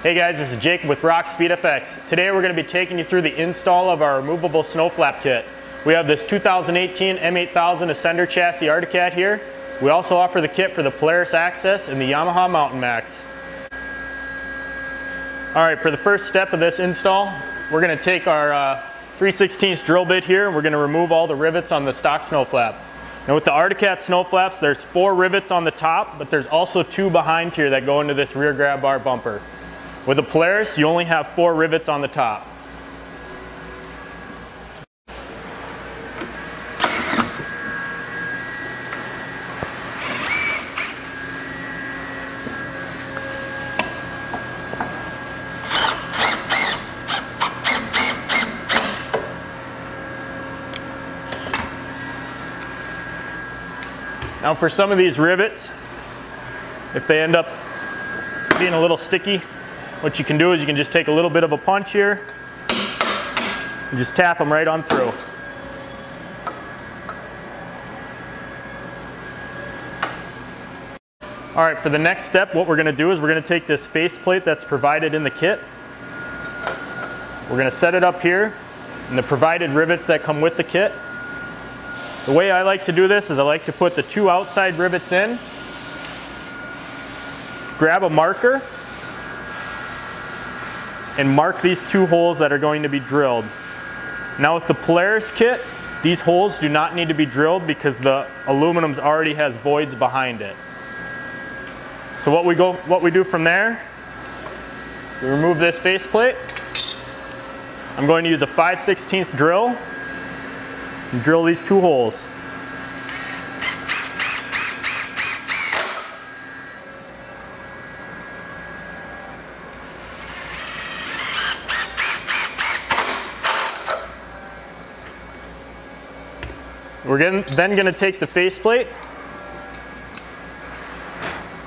Hey guys, this is Jake with ROX Speed FX. Today we're going to be taking you through the install of our removable snow flap kit. We have this 2018 M8000 ascender chassis Arctic Cat here. We also offer the kit for the Polaris Access and the Yamaha Mountain Max. Alright, for the first step of this install, we're going to take our 3/16 drill bit here and we're going to remove all the rivets on the stock snow flap. Now with the Arctic Cat snow flaps, there's 4 rivets on the top, but there's also 2 behind here that go into this rear grab bar bumper. With the Polaris, you only have 4 rivets on the top. Now for some of these rivets, if they end up being a little sticky, what you can do is you can just take a little bit of a punch here and just tap them right on through. All right, for the next step, what we're going to do is we're going to take this faceplate that's provided in the kit. We're going to set it up here in the provided rivets that come with the kit. The way I like to do this is I like to put the 2 outside rivets in, grab a marker, and mark these 2 holes that are going to be drilled. Now with the Polaris kit, these holes do not need to be drilled because the aluminum already has voids behind it. So what we do from there, we remove this faceplate. I'm going to use a 5/16 drill and drill these 2 holes. We're then going to take the faceplate,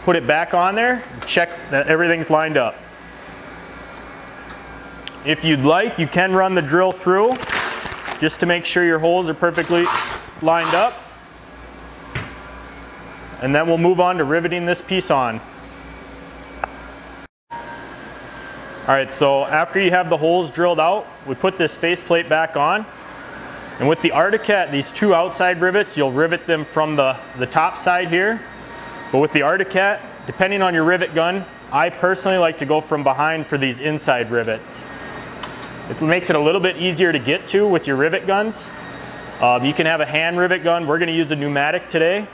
put it back on there, and check that everything's lined up. If you'd like, you can run the drill through just to make sure your holes are perfectly lined up. And then we'll move on to riveting this piece on. Alright, so after you have the holes drilled out, we put this faceplate back on. And with the Arctic Cat, these 2 outside rivets, you'll rivet them from the top side here. But with the Arctic Cat, depending on your rivet gun, I personally like to go from behind for these inside rivets. It makes it a little bit easier to get to with your rivet guns. You can have a hand rivet gun. We're going to use a pneumatic today.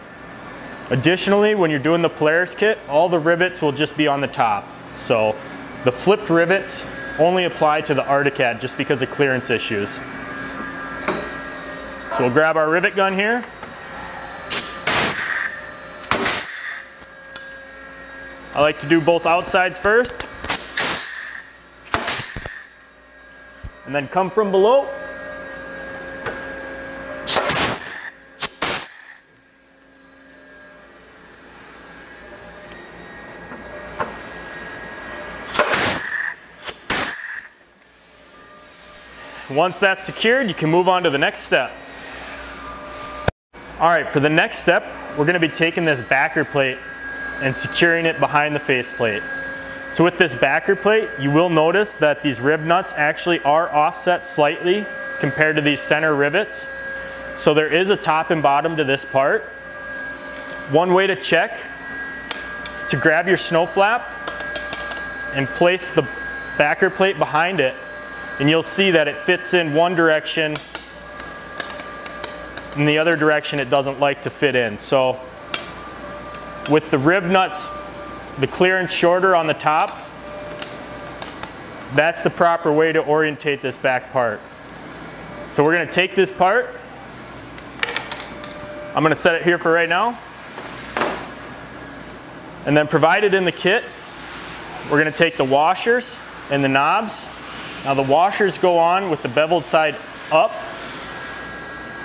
Additionally, when you're doing the Polaris kit, all the rivets will just be on the top. So the flipped rivets only apply to the Arctic Cat just because of clearance issues. So we'll grab our rivet gun here. I like to do both outsides first. And then come from below. Once that's secured, you can move on to the next step. All right, for the next step, we're going to be taking this backer plate and securing it behind the face plate. So with this backer plate, you will notice that these rib nuts actually are offset slightly compared to these center rivets. So there is a top and bottom to this part. One way to check is to grab your snow flap and place the backer plate behind it. And you'll see that it fits in one direction. In the other direction it doesn't like to fit in. So with the rib nuts, the clearance shorter on the top, that's the proper way to orientate this back part. So we're going to take this part. I'm going to set it here for right now. And then provided in the kit, we're going to take the washers and the knobs. Now the washers go on with the beveled side up,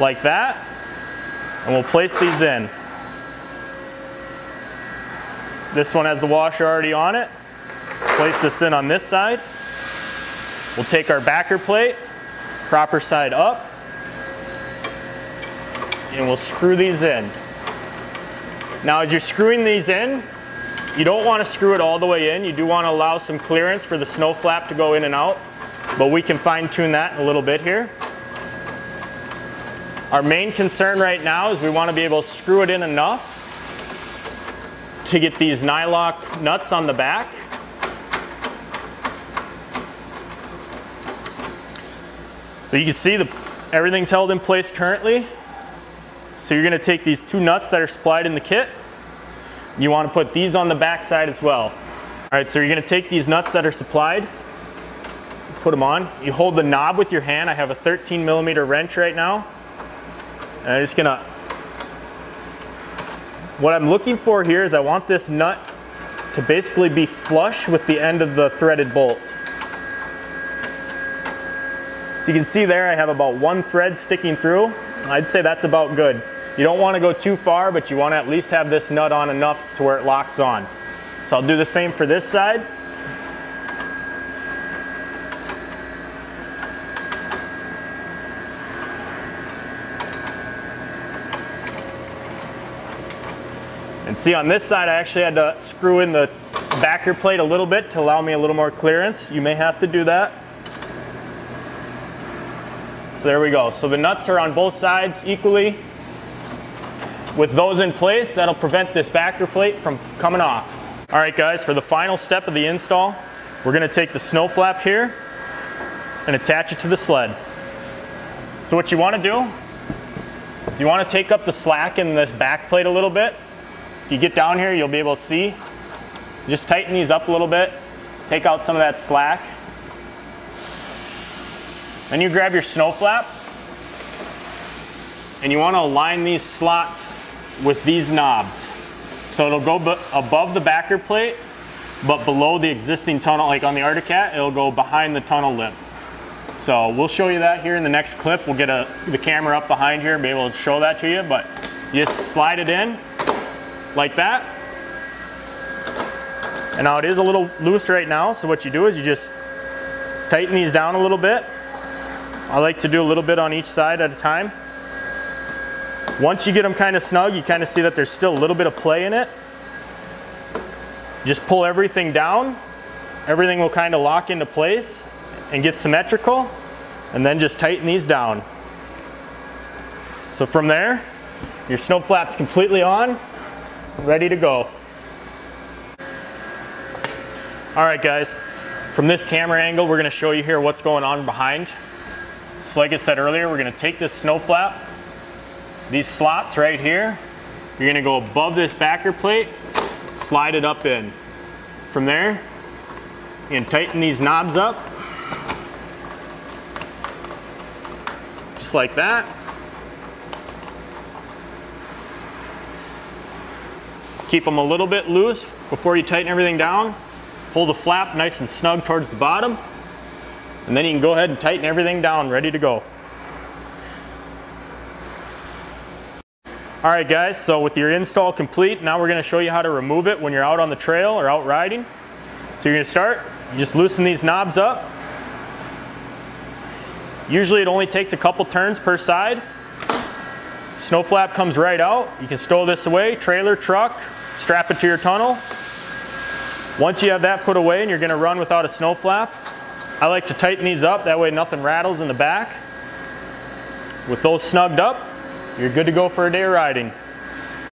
like that, and we'll place these in. This one has the washer already on it. Place this in on this side. We'll take our backer plate, proper side up, and we'll screw these in. Now as you're screwing these in, You don't want to screw it all the way in. You do want to allow some clearance for the snow flap to go in and out, but we can fine tune that in a little bit here. Our main concern right now is we want to be able to screw it in enough to get these nylock nuts on the back. So you can see everything's held in place currently. So you're going to take these two nuts that are supplied in the kit. You want to put these on the back side as well. All right, so you're going to take these nuts that are supplied, put them on. You hold the knob with your hand. I have a 13 millimeter wrench right now. And I'm just going to, what I'm looking for here is I want this nut to basically be flush with the end of the threaded bolt. So you can see there I have about one thread sticking through. I'd say that's about good. You don't want to go too far, but you want to at least have this nut on enough to where it locks on. So I'll do the same for this side. And see, on this side I actually had to screw in the backer plate a little bit to allow me a little more clearance. You may have to do that. So there we go. So the nuts are on both sides equally. With those in place, that'll prevent this backer plate from coming off. All right guys, for the final step of the install, we're going to take the snow flap here and attach it to the sled. So what you want to do is you want to take up the slack in this back plate a little bit. If you get down here, you'll be able to see. Just tighten these up a little bit, take out some of that slack. Then you grab your snow flap and you want to align these slots with these knobs. So it'll go above the backer plate, but below the existing tunnel, like on the Arctic Cat, it'll go behind the tunnel lip. So we'll show you that here in the next clip. We'll get the camera up behind here and be able to show that to you, but you just slide it in like that. And now it is a little loose right now, so what you do is you just tighten these down a little bit. I like to do a little bit on each side at a time. Once you get them kind of snug, you kind of see that there's still a little bit of play in it. Just pull everything down. Everything will kind of lock into place and get symmetrical, and then just tighten these down. So from there, your snow flap's completely on, ready to go. All right guys, from this camera angle, we're gonna show you here what's going on behind. So like I said earlier, we're going to take this snow flap, these slots right here, you're going to go above this backer plate, slide it up in. From there, you're going to tighten these knobs up, just like that. Keep them a little bit loose before you tighten everything down. Hold the flap nice and snug towards the bottom. And then you can go ahead and tighten everything down, ready to go. All right guys, so with your install complete, now we're gonna show you how to remove it when you're out on the trail or out riding. So you're gonna start, you just loosen these knobs up. Usually it only takes a couple turns per side. Snow flap comes right out. You can stow this away, trailer, truck, strap it to your tunnel. Once you have that put away and you're gonna run without a snow flap, I like to tighten these up, that way nothing rattles in the back. With those snugged up, you're good to go for a day of riding.